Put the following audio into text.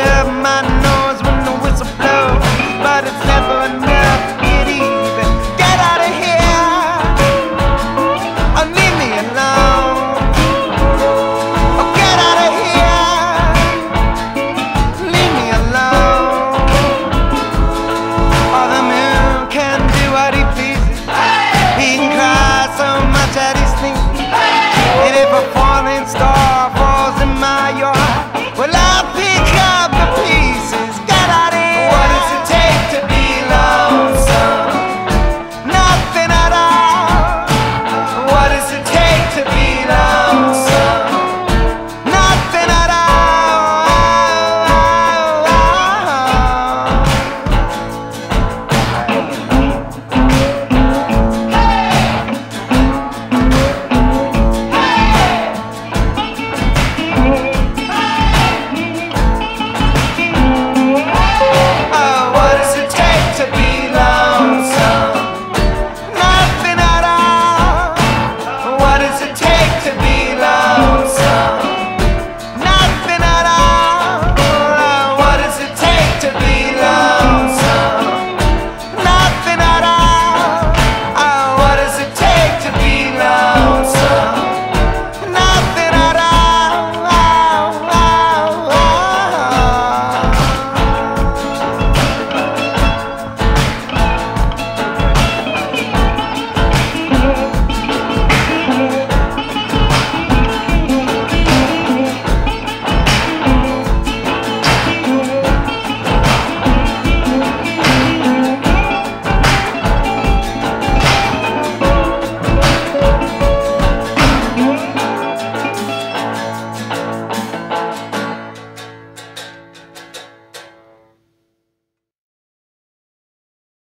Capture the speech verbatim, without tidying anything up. live my